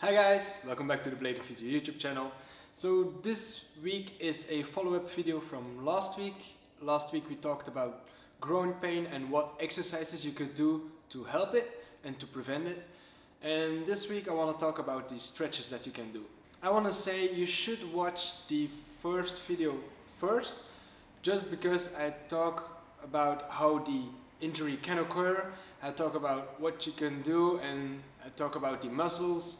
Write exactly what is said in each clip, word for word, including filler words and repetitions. Hi guys, welcome back to the Blade of Physio YouTube channel. So this week is a follow-up video from last week. Last week we talked about groin pain and what exercises you could do to help it and to prevent it. And this week I want to talk about the stretches that you can do. I want to say you should watch the first video first, just because I talk about how the injury can occur, I talk about what you can do, and I talk about the muscles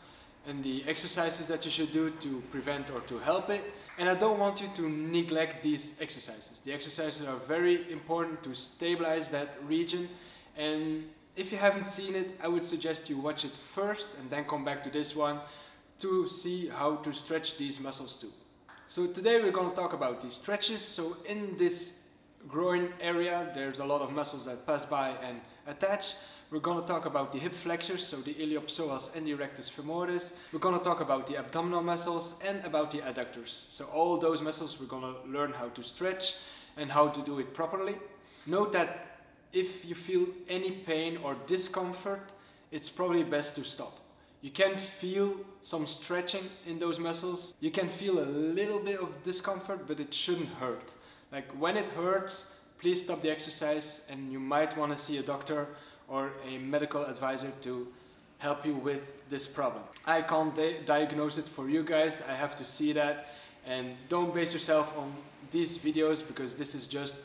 and the exercises that you should do to prevent or to help it. And I don't want you to neglect these exercises. The exercises are very important to stabilize that region, and if you haven't seen it, I would suggest you watch it first and then come back to this one to see how to stretch these muscles too. So today we're going to talk about these stretches. So in this groin area there's a lot of muscles that pass by and attach. We're going to talk about the hip flexors, so the iliopsoas and the rectus femoris. We're going to talk about the abdominal muscles and about the adductors. So all those muscles we're going to learn how to stretch and how to do it properly. Note that if you feel any pain or discomfort, it's probably best to stop. You can feel some stretching in those muscles. You can feel a little bit of discomfort, but it shouldn't hurt. Like when it hurts, please stop the exercise, and you might want to see a doctor or a medical advisor to help you with this problem. I can't di- diagnose it for you guys, I have to see that, and don't base yourself on these videos, because this is just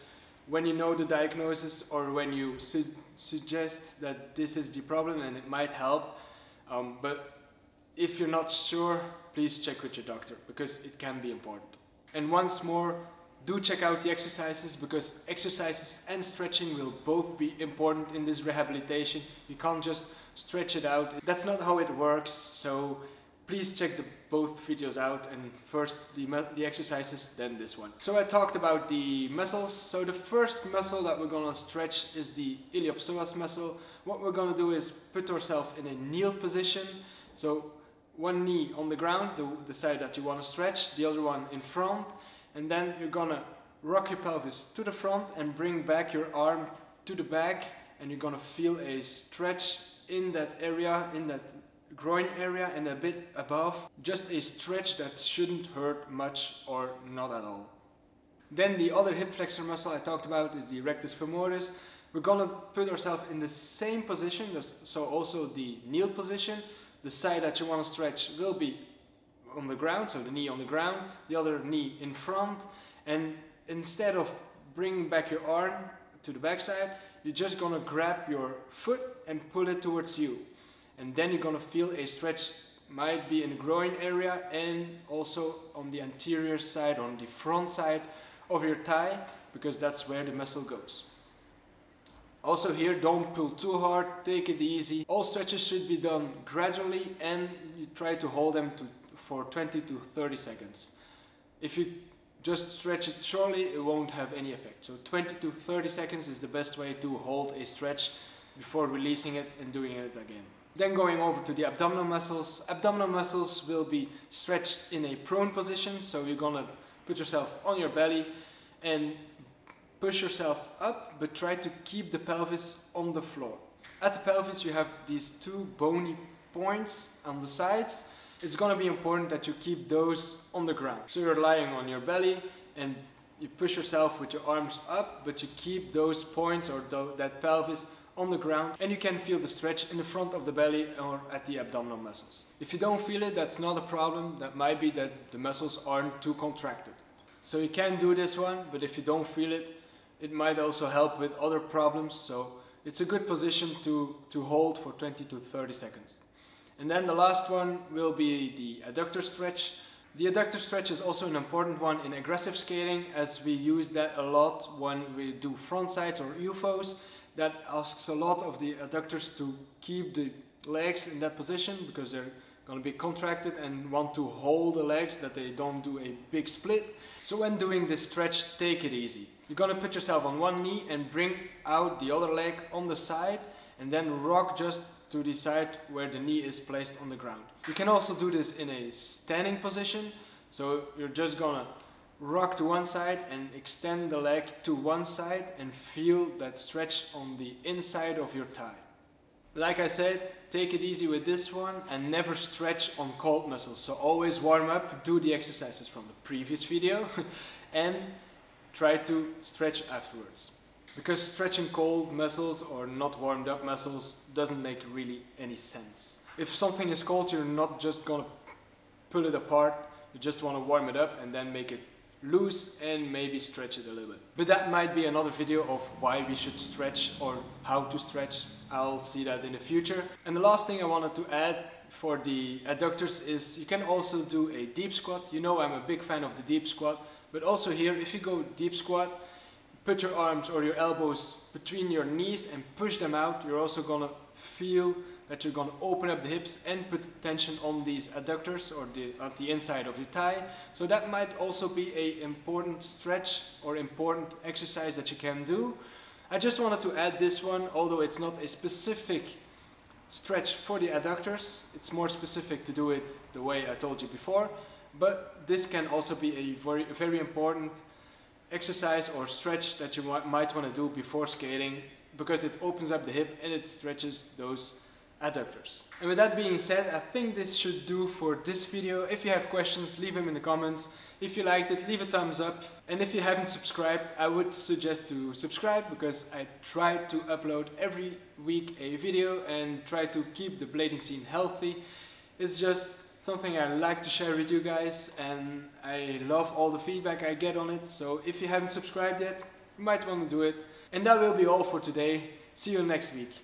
when you know the diagnosis or when you su suggest that this is the problem and it might help, um, but if you're not sure, please check with your doctor, because it can be important. And once more, do check out the exercises, because exercises and stretching will both be important in this rehabilitation. You can't just stretch it out. That's not how it works, so please check the, both videos out, and first the, the exercises, then this one. So I talked about the muscles. So the first muscle that we're gonna stretch is the iliopsoas muscle. What we're gonna do is put ourselves in a kneel position. So one knee on the ground, the, the side that you wanna stretch, the other one in front. And then you're gonna rock your pelvis to the front and bring back your arm to the back, and you're gonna feel a stretch in that area, in that groin area and a bit above. Just a stretch that shouldn't hurt much or not at all. Then the other hip flexor muscle I talked about is the rectus femoris. We're gonna put ourselves in the same position, so also the kneel position. The side that you wanna stretch will be on the ground, so the knee on the ground, the other knee in front, and instead of bringing back your arm to the backside, you're just gonna grab your foot and pull it towards you, and then you're gonna feel a stretch, might be in the groin area and also on the anterior side, on the front side of your thigh, because that's where the muscle goes. Also here, don't pull too hard, take it easy. All stretches should be done gradually, and you try to hold them to for twenty to thirty seconds. If you just stretch it surely, it won't have any effect. So twenty to thirty seconds is the best way to hold a stretch before releasing it and doing it again. Then going over to the abdominal muscles. Abdominal muscles will be stretched in a prone position, so you're gonna put yourself on your belly and push yourself up, but try to keep the pelvis on the floor. At the pelvis you have these two bony points on the sides. It's gonna be important that you keep those on the ground. So you're lying on your belly and you push yourself with your arms up, but you keep those points or th that pelvis on the ground, and you can feel the stretch in the front of the belly or at the abdominal muscles. If you don't feel it, that's not a problem. That might be that the muscles aren't too contracted. So you can do this one, but if you don't feel it, it might also help with other problems. So it's a good position to, to hold for twenty to thirty seconds. And then the last one will be the adductor stretch. The adductor stretch is also an important one in aggressive skating, as we use that a lot when we do front sides or U F Os. That asks a lot of the adductors to keep the legs in that position, because they're going to be contracted and want to hold the legs, that they don't do a big split. So when doing this stretch, take it easy. You're going to put yourself on one knee and bring out the other leg on the side, and then rock just to the side where the knee is placed on the ground. You can also do this in a standing position, so you're just gonna rock to one side and extend the leg to one side and feel that stretch on the inside of your thigh. like I said, take it easy with this one and never stretch on cold muscles. So always warm up, do the exercises from the previous video and try to stretch afterwards. Because stretching cold muscles or not warmed up muscles doesn't make really any sense. If something is cold, you're not just gonna pull it apart, you just wanna warm it up and then make it loose and maybe stretch it a little bit. But that might be another video of why we should stretch or how to stretch. I'll see that in the future. And the last thing I wanted to add for the adductors is you can also do a deep squat. You know I'm a big fan of the deep squat, but also here if you go deep squat, put your arms or your elbows between your knees and push them out. You're also gonna feel that you're gonna open up the hips and put tension on these adductors or the, at the inside of your thigh. So that might also be an important stretch or important exercise that you can do. I just wanted to add this one, although it's not a specific stretch for the adductors. It's more specific to do it the way I told you before, but this can also be a very, very important exercise or stretch that you might want to do before skating, because it opens up the hip and it stretches those adductors. And with that being said, I think this should do for this video. If you have questions, leave them in the comments. If you liked it, leave a thumbs up. And if you haven't subscribed, I would suggest to subscribe, because I try to upload every week a video and try to keep the blading scene healthy. It's just something I like to share with you guys, and I love all the feedback I get on it. So if you haven't subscribed yet, you might want to do it. And that will be all for today. See you next week.